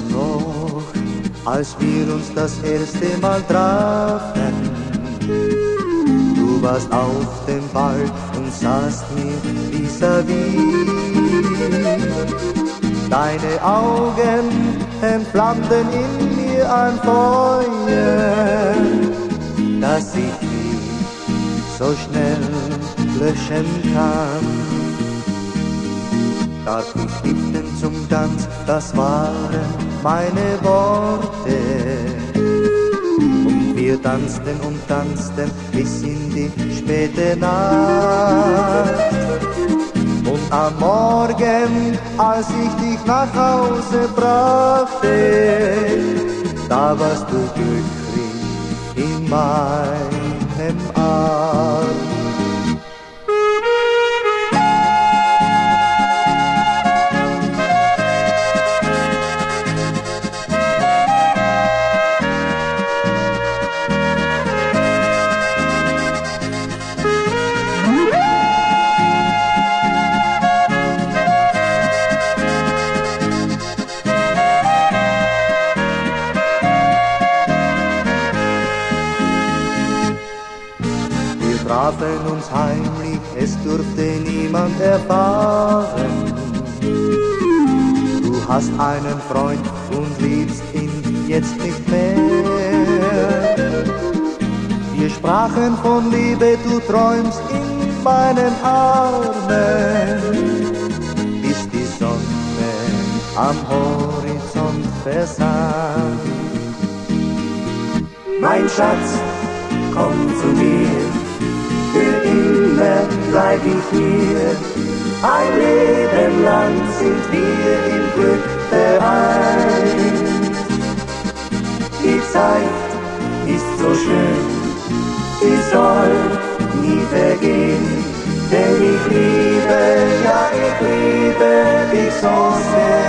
Menschen noch, als wir uns das erste Mal trafen. Du warst auf dem Ball und saßt mir vis-à-vis. Deine Augen entflammten in mir ein Feuer, das ich nicht so schnell löschen kann. Darf ich bitten zum Tanz, das waren meine Worte. Und wir tanzten und tanzten bis in die späte Nacht. Und am Morgen, als ich dich nach Hause brachte, da warst du glücklich in meinem Arm. Wir trafen uns heimlich, es durfte niemand erfahren. Du hast einen Freund und liebst ihn jetzt nicht mehr. Wir sprachen von Liebe, du träumst in meinen Armen, bis die Sonne am Horizont versank. Mein Schatz, komm zu mir, für immer bleib ich hier, ein Leben lang sind wir im Glück vereint. Die Zeit ist so schön, sie soll nie vergehen, denn ich liebe, ja ich liebe dich so sehr.